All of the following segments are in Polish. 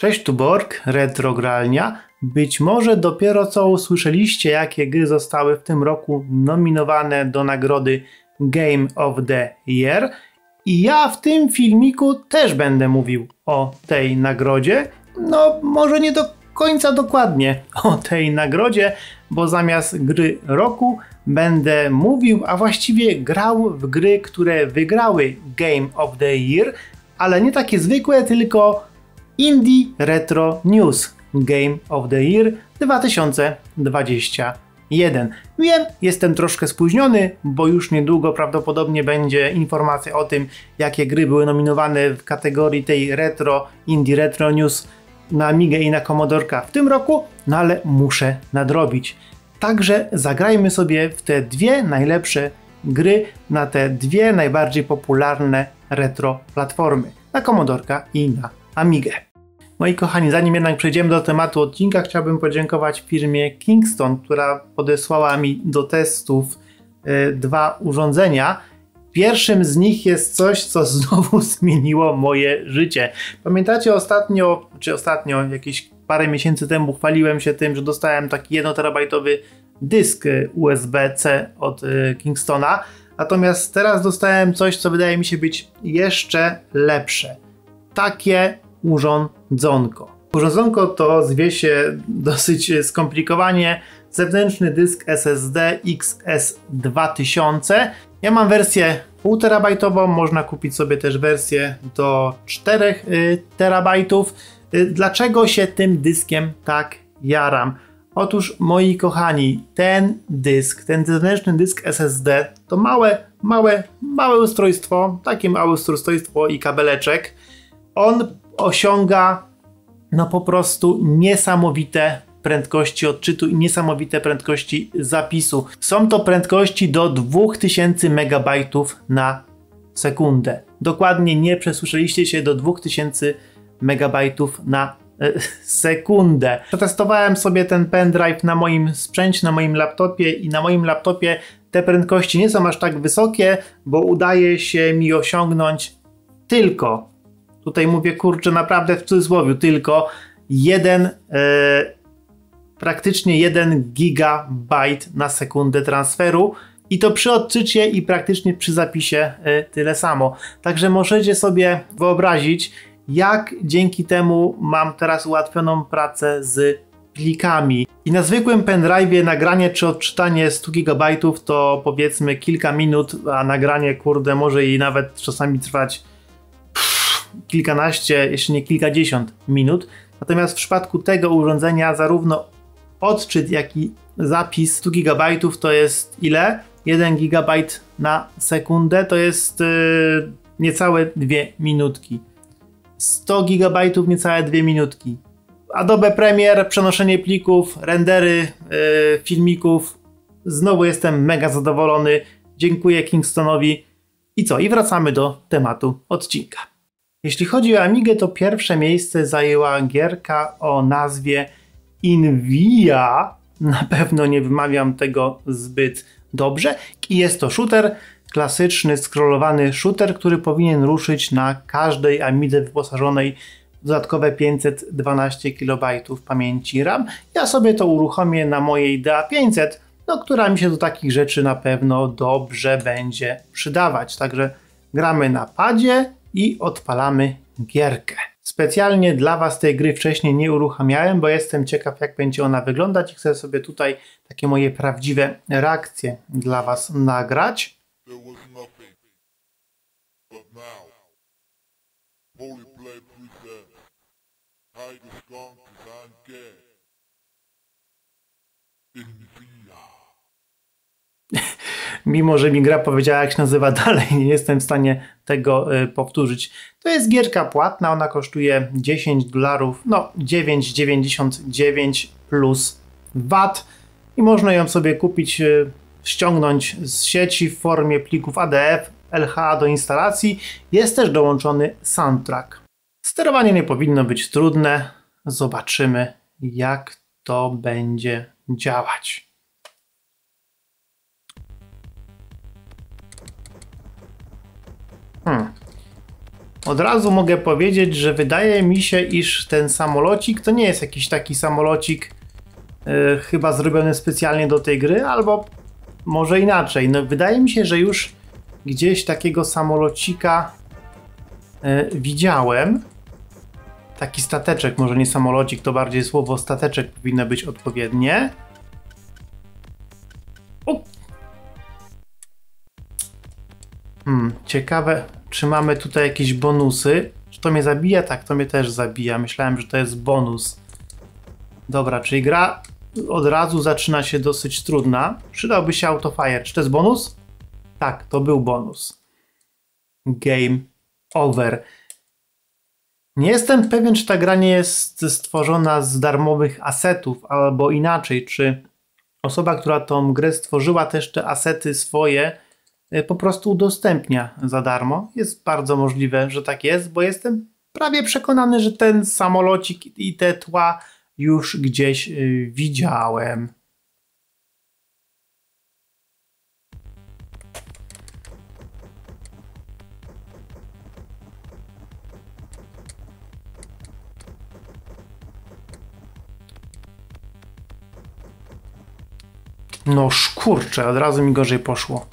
Cześć, tu Borg, RetroGralnia. Być może dopiero co usłyszeliście, jakie gry zostały w tym roku nominowane do nagrody Game of the Year. I ja w tym filmiku też będę mówił o tej nagrodzie. No, może nie do końca dokładnie o tej nagrodzie, bo zamiast gry roku będę mówił, a właściwie grał w gry, które wygrały Game of the Year, ale nie takie zwykłe, tylko Indie Retro News Game of the Year 2021. Wiem, jestem troszkę spóźniony, bo już niedługo prawdopodobnie będzie informacja o tym, jakie gry były nominowane w kategorii tej retro, Indie Retro News na Amigę i na Commodorka w tym roku, no ale muszę nadrobić. Także zagrajmy sobie w te dwie najlepsze gry na te dwie najbardziej popularne retro platformy, na Commodorka i na Amigę. Moi kochani, zanim jednak przejdziemy do tematu odcinka, chciałbym podziękować firmie Kingston, która podesłała mi do testów dwa urządzenia. Pierwszym z nich jest coś, co znowu zmieniło moje życie. Pamiętacie ostatnio, jakieś parę miesięcy temu chwaliłem się tym, że dostałem taki 1 terabajtowy dysk USB-C od Kingstona, natomiast teraz dostałem coś, co wydaje mi się być jeszcze lepsze. Takie urządzonko. Urządzonko to zwie się dosyć skomplikowanie. Zewnętrzny dysk SSD XS2000. Ja mam wersję 1,5 terabajtową, można kupić sobie też wersję do 4 terabajtów. Dlaczego się tym dyskiem tak jaram? Otóż, moi kochani, ten zewnętrzny dysk SSD to małe ustrojstwo, takie małe ustrojstwo i kabeleczek. On osiąga no po prostu niesamowite prędkości odczytu i niesamowite prędkości zapisu. Są to prędkości do 2000 MB na sekundę. Dokładnie nie przesłyszeliście się, do 2000 MB na sekundę. Przetestowałem sobie ten pendrive na moim sprzęcie, na moim laptopie i na moim laptopie te prędkości nie są aż tak wysokie, bo udaje się mi osiągnąć tylko, tutaj mówię kurczę naprawdę w cudzysłowie, tylko praktycznie 1 gigabajt na sekundę transferu, i to przy odczycie i praktycznie przy zapisie tyle samo. Także możecie sobie wyobrazić, jak dzięki temu mam teraz ułatwioną pracę z plikami. I na zwykłym pendrive'ie nagranie czy odczytanie 100 GB to powiedzmy kilka minut, a nagranie kurde może i nawet czasami trwać kilkanaście, jeśli nie kilkadziesiąt minut. Natomiast w przypadku tego urządzenia zarówno odczyt, jak i zapis 100 GB to jest ile? 1 GB na sekundę to jest niecałe 2 minutki. 100 GB niecałe 2 minutki. Adobe Premiere, przenoszenie plików, rendery filmików. Znowu jestem mega zadowolony. Dziękuję Kingstonowi. I co? I wracamy do tematu odcinka. Jeśli chodzi o Amigę, to pierwsze miejsce zajęła gierka o nazwie Invia. Na pewno nie wymawiam tego zbyt dobrze. I jest to shooter, klasyczny scrollowany shooter, który powinien ruszyć na każdej Amidze wyposażonej w dodatkowe 512 KB pamięci RAM. Ja sobie to uruchomię na mojej DA500, która mi się do takich rzeczy na pewno dobrze będzie przydawać. Także gramy na padzie i odpalamy gierkę. Specjalnie dla Was tej gry wcześniej nie uruchamiałem, bo jestem ciekaw, jak będzie ona wyglądać i chcę sobie tutaj takie moje prawdziwe reakcje dla Was nagrać. Mimo że mi gra powiedziała, jak się nazywa, dalej nie jestem w stanie tego powtórzyć. To jest gierka płatna, ona kosztuje $10, no 9,99 plus VAT i można ją sobie kupić, ściągnąć z sieci w formie plików ADF, LHA do instalacji. Jest też dołączony soundtrack. Sterowanie nie powinno być trudne. Zobaczymy, jak to będzie działać. Od razu mogę powiedzieć, że wydaje mi się, iż ten samolocik to nie jest jakiś taki samolocik chyba zrobiony specjalnie do tej gry, albo może inaczej. No, wydaje mi się, że już gdzieś takiego samolocika widziałem. Taki stateczek, może nie samolocik, to bardziej słowo stateczek powinno być odpowiednie. Ciekawe, czy mamy tutaj jakieś bonusy. Czy to mnie zabija? Tak, to mnie też zabija. Myślałem, że to jest bonus. Dobra, czyli gra od razu zaczyna się dosyć trudna. Przydałby się autofire. Czy to jest bonus? Tak, to był bonus. Game over. Nie jestem pewien, czy ta gra nie jest stworzona z darmowych asetów, albo inaczej, czy osoba, która tą grę stworzyła, też te asety swoje po prostu udostępnia za darmo. Jest bardzo możliwe, że tak jest, bo jestem prawie przekonany, że ten samolocik i te tła już gdzieś widziałem. No kurczę, od razu mi gorzej poszło.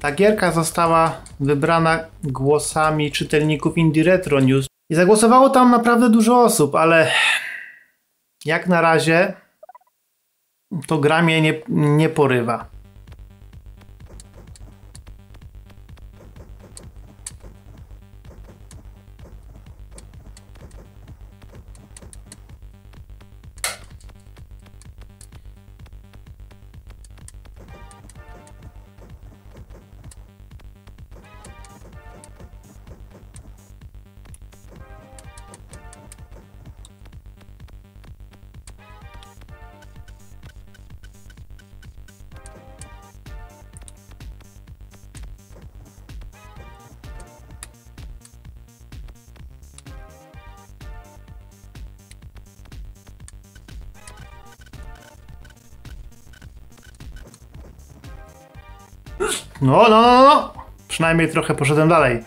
Ta gierka została wybrana głosami czytelników Indie Retro News i zagłosowało tam naprawdę dużo osób, ale jak na razie to gra mnie nie porywa. No. Przynajmniej trochę poszedłem dalej.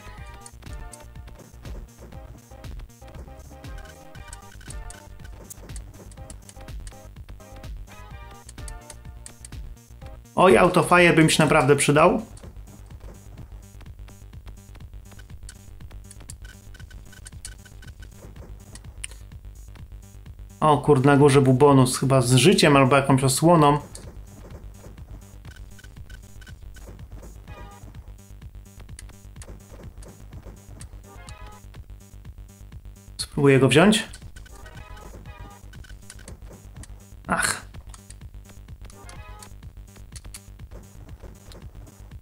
Oj, autofire by mi się naprawdę przydał. O kurde, na górze był bonus chyba z życiem albo jakąś osłoną. Spróbuję go wziąć. Ach.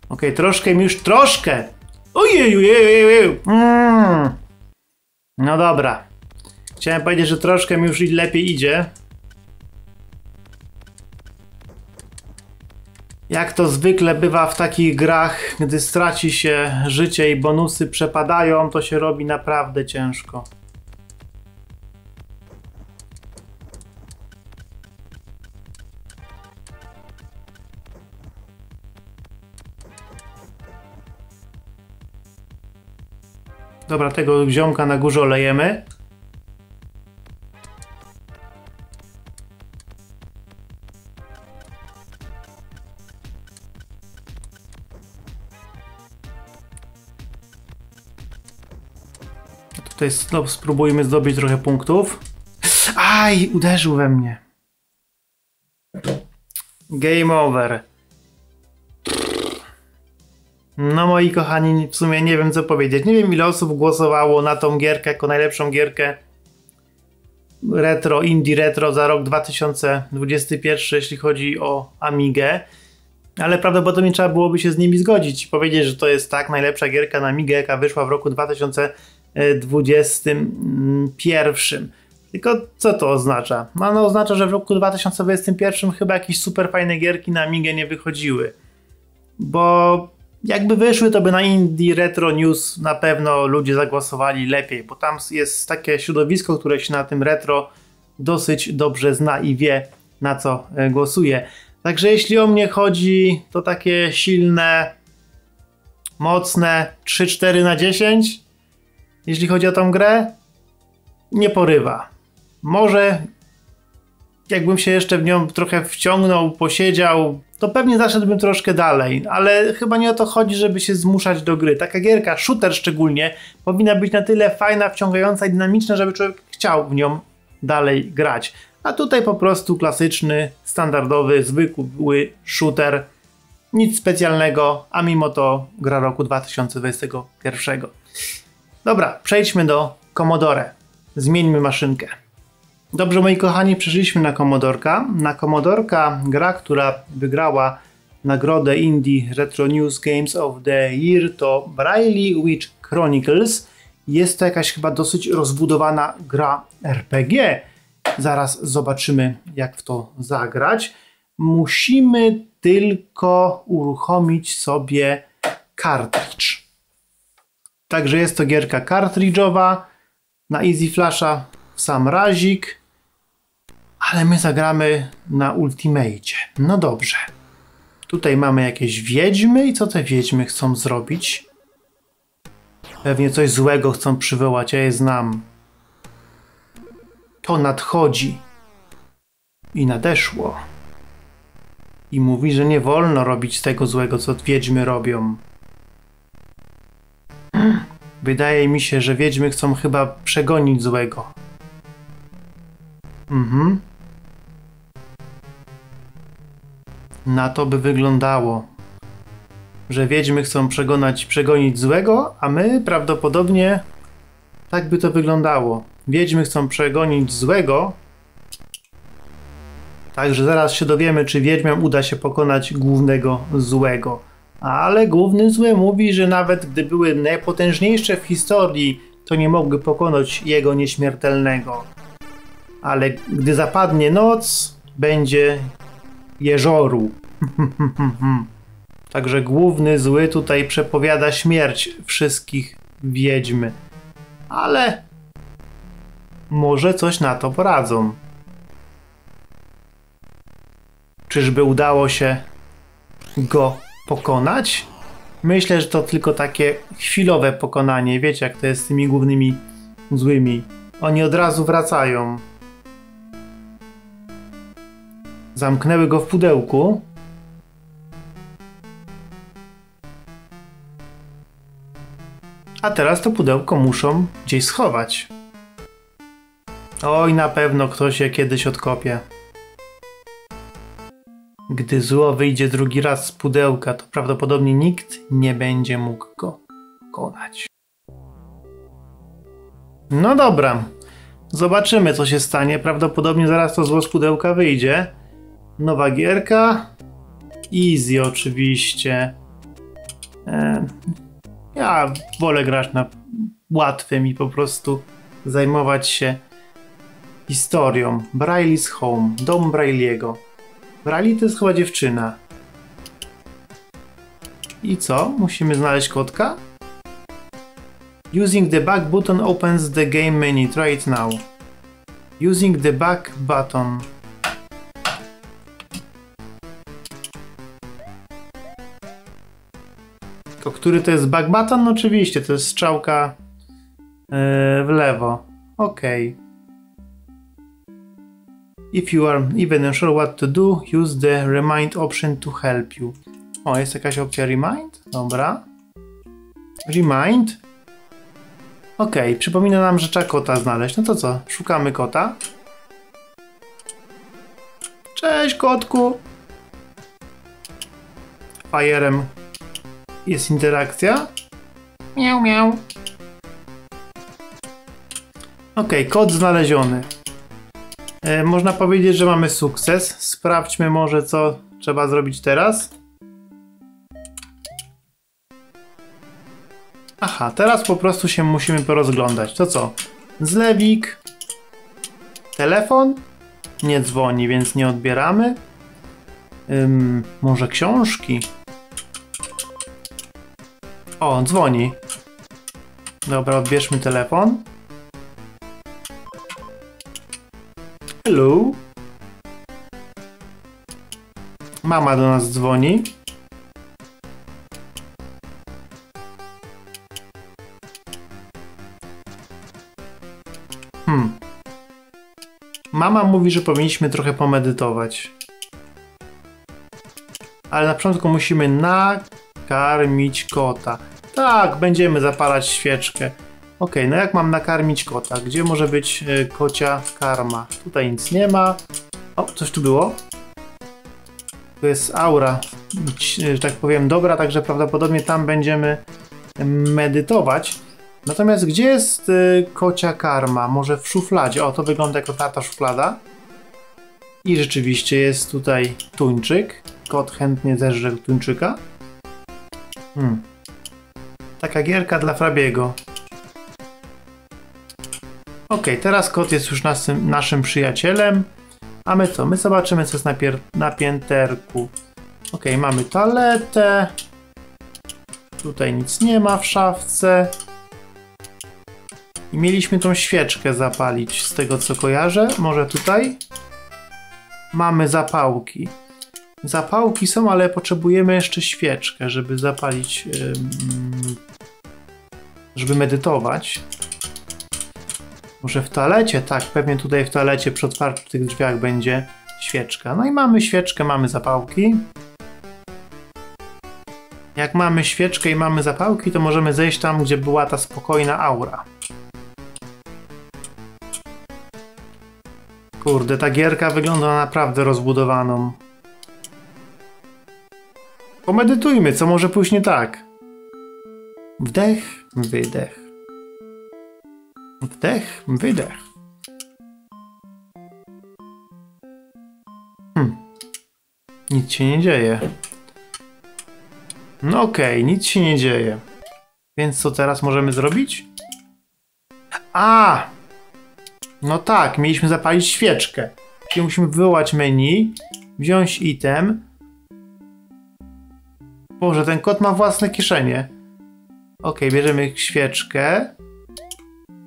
Okej, troszkę mi już, troszkę! Ojejujejujejuj! No dobra. Chciałem powiedzieć, że troszkę mi już lepiej idzie. Jak to zwykle bywa w takich grach, gdy straci się życie i bonusy przepadają, to się robi naprawdę ciężko. Dobra, tego ziomka na górze olejemy. Tutaj spróbujmy zdobyć trochę punktów. Aj, uderzył we mnie. Game over. No moi kochani, w sumie nie wiem co powiedzieć. Nie wiem ile osób głosowało na tą gierkę jako najlepszą gierkę retro, indie retro za rok 2021, jeśli chodzi o Amigę. Ale prawdopodobnie trzeba byłoby się z nimi zgodzić i powiedzieć, że to jest tak najlepsza gierka na Amigę, jaka wyszła w roku 2021. Tylko co to oznacza? No oznacza, że w roku 2021 chyba jakieś super fajne gierki na Amigę nie wychodziły. Bo jakby wyszły, to by na Indie Retro News na pewno ludzie zagłosowali lepiej, bo tam jest takie środowisko, które się na tym retro dosyć dobrze zna i wie, na co głosuje. Także jeśli o mnie chodzi, to takie silne mocne 3-4 na 10, jeśli chodzi o tą grę, nie porywa. Może jakbym się jeszcze w nią trochę wciągnął, posiedział, to pewnie zaszedłbym troszkę dalej, ale chyba nie o to chodzi, żeby się zmuszać do gry. Taka gierka, shooter szczególnie, powinna być na tyle fajna, wciągająca i dynamiczna, żeby człowiek chciał w nią dalej grać. A tutaj po prostu klasyczny, standardowy, zwykły shooter. Nic specjalnego, a mimo to gra roku 2021. Dobra, przejdźmy do Commodore. Zmieńmy maszynkę. Dobrze, moi kochani, przeszliśmy na Commodorka. Na Commodorka gra, która wygrała nagrodę Indie Retro News Games of the Year, to Briley Witch Chronicles. Jest to jakaś chyba dosyć rozbudowana gra RPG. Zaraz zobaczymy, jak w to zagrać. Musimy tylko uruchomić sobie kartridż. Także jest to gierka kartridżowa. Na Easy Flasha w sam razik. Ale my zagramy na Ultimate. No dobrze. Tutaj mamy jakieś wiedźmy. I co te wiedźmy chcą zrobić? Pewnie coś złego chcą przywołać. Ja je znam. To nadchodzi. I nadeszło. I mówi, że nie wolno robić tego złego, co wiedźmy robią. Wydaje mi się, że wiedźmy chcą chyba przegonić złego. Na to by wyglądało. Że wiedźmy chcą przegonić złego, a my prawdopodobnie tak by to wyglądało. Wiedźmy chcą przegonić złego. Także zaraz się dowiemy, czy wiedźmiom uda się pokonać głównego złego. Ale główny zły mówi, że nawet gdy były najpotężniejsze w historii, to nie mogły pokonać jego nieśmiertelnego. Ale gdy zapadnie noc, będzie jeżoru. Także główny zły tutaj przepowiada śmierć wszystkich wiedźm. Ale może coś na to poradzą. Czyżby udało się go pokonać? Myślę, że to tylko takie chwilowe pokonanie. Wiecie, jak to jest z tymi głównymi złymi. Oni od razu wracają. Zamknęły go w pudełku. A teraz to pudełko muszą gdzieś schować. Oj, na pewno ktoś je kiedyś odkopie. Gdy zło wyjdzie drugi raz z pudełka, to prawdopodobnie nikt nie będzie mógł go pokonać. No dobra. Zobaczymy, co się stanie. Prawdopodobnie zaraz to zło z pudełka wyjdzie. Nowa gierka. Easy oczywiście. Ja wolę grać na łatwym i po prostu zajmować się historią. Briley's Home. Dom Briley'ego. Briley to jest chyba dziewczyna. I co? Musimy znaleźć kotka? Using the back button opens the game menu. Try it now. Using the back button. Tylko który to jest back button? No oczywiście, to jest strzałka w lewo. Okej. If you are even unsure what to do, use the remind option to help you. O, jest jakaś opcja remind? Dobra. Remind. Okej, przypomina nam, że trzeba kota znaleźć. No to co? Szukamy kota. Cześć, kotku! Fajerem jest interakcja. Miau, miau. Okej, kot znaleziony. Można powiedzieć, że mamy sukces. Sprawdźmy może, co trzeba zrobić teraz. Aha, teraz po prostu się musimy porozglądać. To co? Zlewik. Telefon. Nie dzwoni, więc nie odbieramy. Może książki? O, dzwoni. Dobra, odbierzmy telefon. Hello. Mama do nas dzwoni. Mama mówi, że powinniśmy trochę pomedytować. Ale na początku musimy nakarmić kota. Tak, będziemy zapalać świeczkę. Ok, no jak mam nakarmić kota? Gdzie może być kocia karma? Tutaj nic nie ma. O, coś tu było? To jest aura, że tak powiem, dobra, także prawdopodobnie tam będziemy medytować. Natomiast gdzie jest kocia karma? Może w szufladzie? O, to wygląda jako ta szuflada. I rzeczywiście jest tutaj tuńczyk. Kot chętnie zeżre tuńczyka. Taka gierka dla Frabiego. Ok, teraz kot jest już naszym przyjacielem. A my co? My zobaczymy, co jest na pięterku. Ok, mamy toaletę. Tutaj nic nie ma w szafce. I mieliśmy tą świeczkę zapalić, z tego co kojarzę. Może tutaj? Mamy zapałki. Zapałki są, ale potrzebujemy jeszcze świeczkę, żeby zapalić... żeby medytować. Może w toalecie? Tak, pewnie tutaj w toalecie przy otwarciu tych drzwiach będzie świeczka. No i mamy świeczkę, mamy zapałki. Jak mamy świeczkę i mamy zapałki, to możemy zejść tam, gdzie była ta spokojna aura. Kurde, ta gierka wygląda na naprawdę rozbudowaną. Pomedytujmy, co może pójść nie tak. Wdech, wydech. Wdech, wydech. Nic się nie dzieje. No okej, nic się nie dzieje. Więc co teraz możemy zrobić? A! No tak, mieliśmy zapalić świeczkę. Czyli musimy wywołać menu, wziąć item. Boże, ten kot ma własne kieszenie. Okej, bierzemy świeczkę.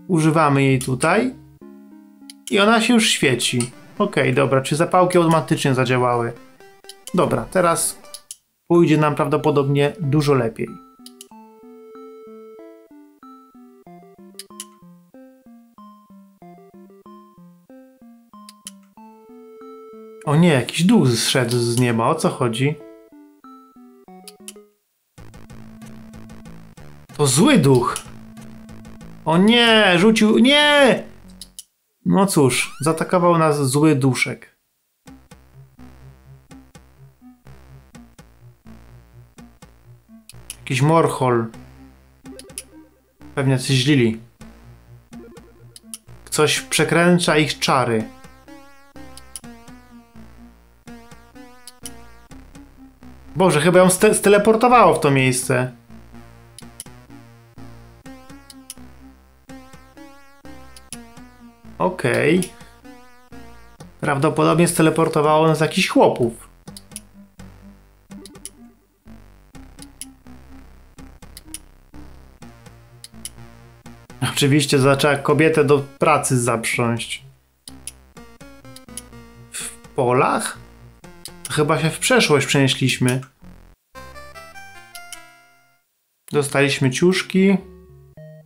Używamy jej tutaj. I ona się już świeci. Okej, dobra, czy zapałki automatycznie zadziałały. Dobra, teraz pójdzie nam prawdopodobnie dużo lepiej. O nie, jakiś duch zszedł z nieba, o co chodzi? To zły duch! O nie, rzucił... Nie! No cóż, zaatakował nas zły duszek. Jakiś morchol. Pewnie coś źlili. Coś przekręca ich czary. Boże, chyba ją steleportowało w to miejsce. Okej. Prawdopodobnie steleportowało nas jakichś chłopów. Oczywiście zaczęła kobietę do pracy zaprząść. W polach? To chyba się w przeszłość przenieśliśmy. Dostaliśmy ciuszki.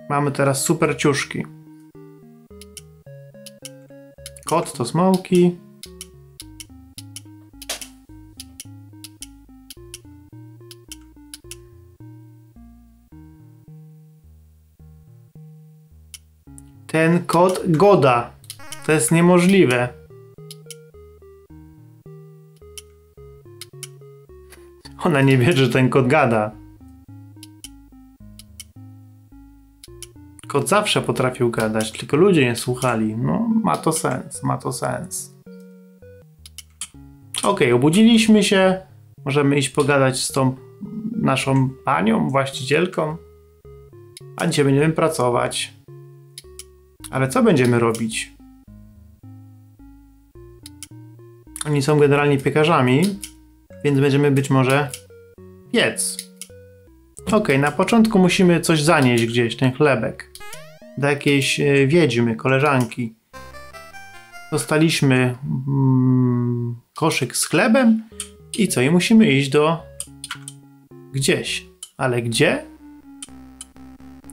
Mamy teraz super ciuszki. Kot to smoki. Ten kot goda. To jest niemożliwe. Ona nie wie, że ten kot gada. Kot zawsze potrafił gadać, tylko ludzie nie słuchali. No, ma to sens, ma to sens. Okej, obudziliśmy się. Możemy iść pogadać z tą naszą panią, właścicielką. A dzisiaj będziemy pracować. Ale co będziemy robić? Oni są generalnie piekarzami, więc będziemy być może piec. Okej, na początku musimy coś zanieść gdzieś, ten chlebek. Do jakiejś wiedźmy, koleżanki. Dostaliśmy koszyk z chlebem i co? I musimy iść do gdzieś. Ale gdzie?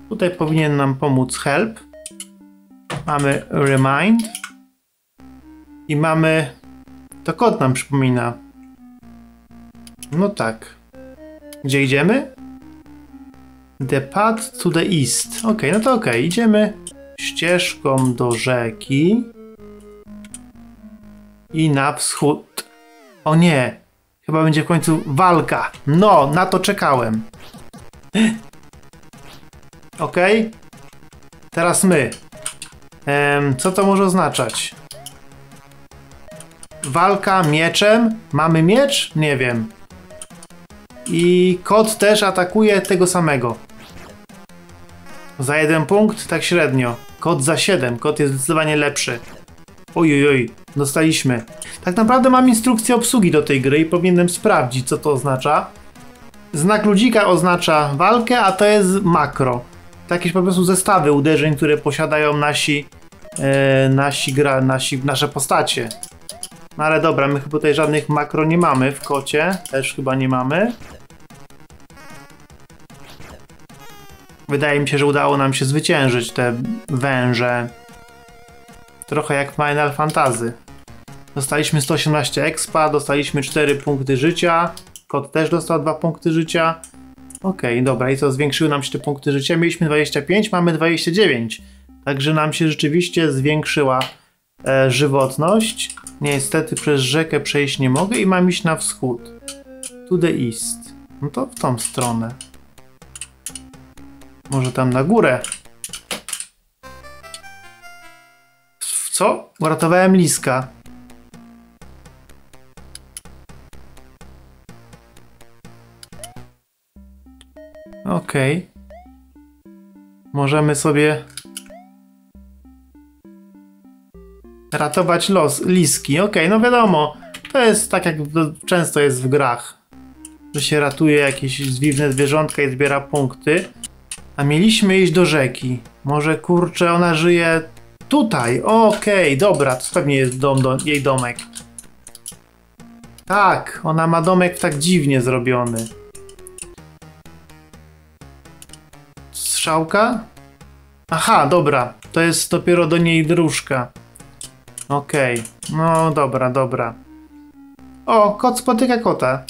Tutaj powinien nam pomóc help. Mamy remind. I mamy... To kod nam przypomina. No tak. Gdzie idziemy? The path to the east. Okej, no to okej. Idziemy ścieżką do rzeki. I na wschód. O nie! Chyba będzie w końcu walka. No, na to czekałem. Okej. Teraz my. Co to może oznaczać? Walka mieczem. Mamy miecz? Nie wiem. I kot też atakuje tego samego. Za 1 punkt, tak średnio. Kot za 7. Kot jest zdecydowanie lepszy. Ojojoj, dostaliśmy. Tak naprawdę mam instrukcję obsługi do tej gry i powinienem sprawdzić, co to oznacza. Znak ludzika oznacza walkę, a to jest makro. Takie po prostu zestawy uderzeń, które posiadają nasze postacie. No ale dobra, my chyba tutaj żadnych makro nie mamy w kocie. Też chyba nie mamy. Wydaje mi się, że udało nam się zwyciężyć te węże. Trochę jak Final Fantasy. Dostaliśmy 118 expa, dostaliśmy 4 punkty życia. Kot też dostał 2 punkty życia. Okej, dobra, i co? Zwiększyły nam się te punkty życia. Mieliśmy 25, mamy 29. Także nam się rzeczywiście zwiększyła żywotność. Niestety przez rzekę przejść nie mogę i mam iść na wschód. To the east. No to w tą stronę. Może tam na górę. Co? Uratowałem liska. Okej. Możemy sobie ratować los liski. Okej, no wiadomo. To jest tak, jak często jest w grach. Że się ratuje jakieś dziwne zwierzątka i zbiera punkty. A mieliśmy iść do rzeki. Może kurczę, ona żyje tutaj. Okej, dobra. To pewnie jest jej domek. Tak, ona ma domek tak dziwnie zrobiony. Strzałka? Aha, dobra. To jest dopiero do niej dróżka. Okej, no dobra, dobra. O, kot spotyka kota.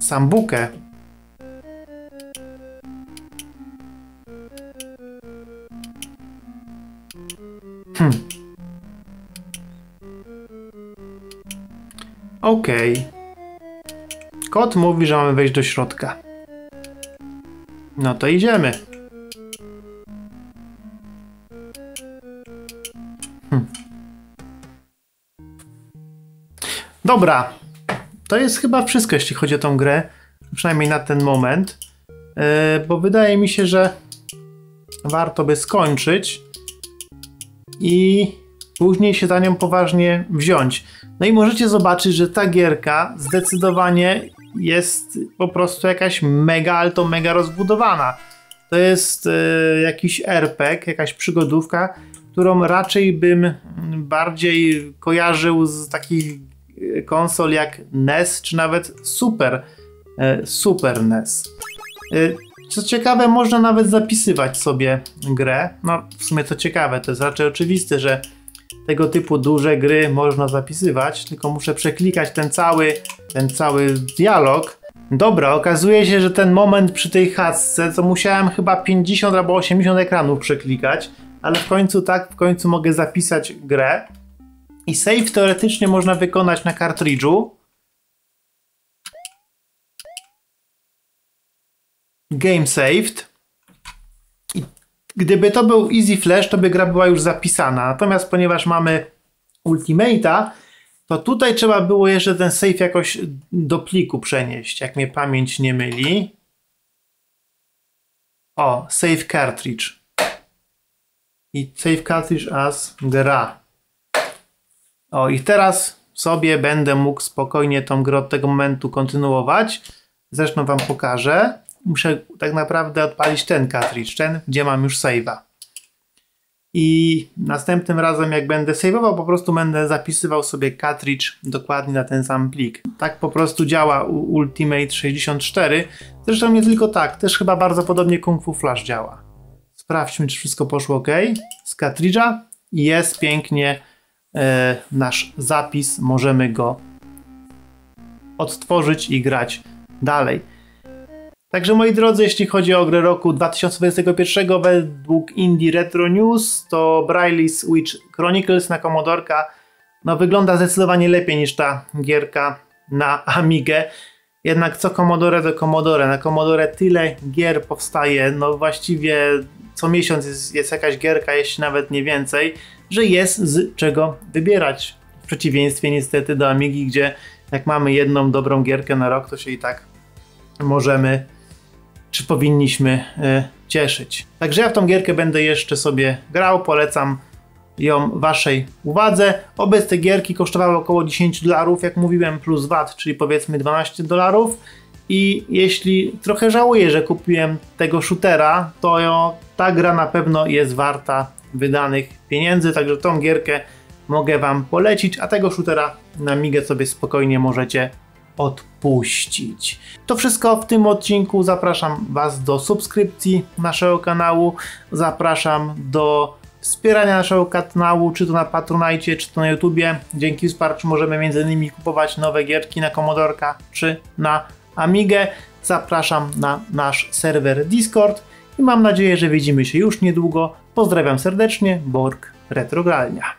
Sambukę. Okej. Kot mówi, że mamy wejść do środka. No to idziemy. Dobra, to jest chyba wszystko, jeśli chodzi o tą grę, przynajmniej na ten moment, bo wydaje mi się, że warto by skończyć i później się za nią poważnie wziąć. No i możecie zobaczyć, że ta gierka zdecydowanie jest po prostu jakaś mega, ale to mega rozbudowana. To jest jakiś RPG, jakaś przygodówka, którą raczej bym bardziej kojarzył z takich konsol jak NES, czy nawet Super NES. Co ciekawe, można nawet zapisywać sobie grę. No, w sumie to ciekawe, to jest raczej oczywiste, że tego typu duże gry można zapisywać, tylko muszę przeklikać ten cały dialog. Dobra, okazuje się, że ten moment przy tej chatce, to musiałem chyba 50 albo 80 ekranów przeklikać, ale w końcu mogę zapisać grę. I save teoretycznie można wykonać na kartridżu. Game saved. I gdyby to był Easy Flash, to by gra była już zapisana. Natomiast ponieważ mamy Ultimate'a, to tutaj trzeba było jeszcze ten save jakoś do pliku przenieść, jak mnie pamięć nie myli. O, save cartridge. I save cartridge as gra. O, i teraz sobie będę mógł spokojnie tą grę od tego momentu kontynuować. Zresztą wam pokażę. Muszę tak naprawdę odpalić ten cartridge, ten, gdzie mam już save'a. I następnym razem, jak będę save'ował, po prostu będę zapisywał sobie cartridge dokładnie na ten sam plik. Tak po prostu działa Ultimate 64. Zresztą nie tylko tak, też chyba bardzo podobnie Kung Fu Flash działa. Sprawdźmy, czy wszystko poszło ok. Z cartridge'a jest pięknie nasz zapis, możemy go odtworzyć i grać dalej. Także moi drodzy, jeśli chodzi o grę roku 2021 według Indie Retro News, to Briley Witch Chronicles na Commodore'ka no, wygląda zdecydowanie lepiej niż ta gierka na Amigę. Jednak co Commodore do Commodore. Na Commodore tyle gier powstaje, no właściwie co miesiąc jest jakaś gierka, jeśli nawet nie więcej, że jest z czego wybierać. W przeciwieństwie niestety do Amigi, gdzie jak mamy jedną dobrą gierkę na rok, to się i tak możemy, czy powinniśmy cieszyć. Także ja w tą gierkę będę jeszcze sobie grał, polecam ją waszej uwadze. Obecne gierki kosztowały około $10, jak mówiłem, plus VAT, czyli powiedzmy $12. I jeśli trochę żałuję, że kupiłem tego shootera, to ta gra na pewno jest warta wydanych pieniędzy, także tą gierkę mogę wam polecić, a tego shootera na Amigę sobie spokojnie możecie odpuścić. To wszystko w tym odcinku. Zapraszam was do subskrypcji naszego kanału, zapraszam do wspierania naszego kanału, czy to na Patronite, czy to na YouTubie. Dzięki wsparciu możemy m.in. kupować nowe gierki na Commodore'ka, czy na Amigę. Zapraszam na nasz serwer Discord i mam nadzieję, że widzimy się już niedługo. Pozdrawiam serdecznie, Borg, RetroGralnia.